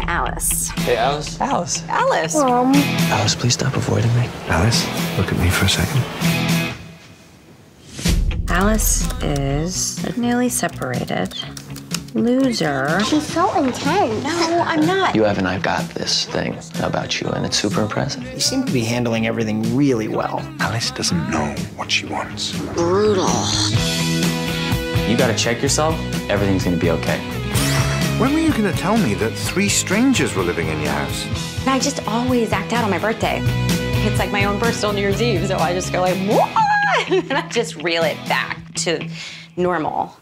I'm Alice. Hey, Alice. Alice. Alice. Mom. Alice, please stop avoiding me. Alice, look at me for a second. Alice is newly separated. Loser. She's so intense. No, I'm not. You have an I've got this thing about you, and it's super impressive. You seem to be handling everything really well. Alice doesn't know what she wants. Brutal. You gotta check yourself. Everything's gonna be okay. When were you gonna tell me that three strangers were living in your house? And I just always act out on my birthday. It's like my own personal New Year's Eve, so I just go like, what? And I just reel it back to normal.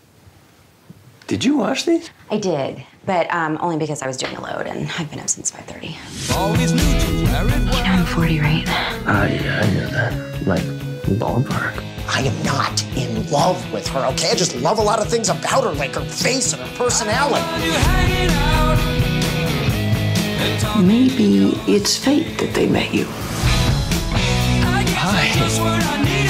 Did you watch these? I did, but only because I was doing a load, and I've been up since 5:30. Always new to you know I'm 40, right? Yeah, I know that. Like, ballpark. I am not in love with her, okay? I just love a lot of things about her, like her face and her personality. Maybe it's fate that they met you. Hi.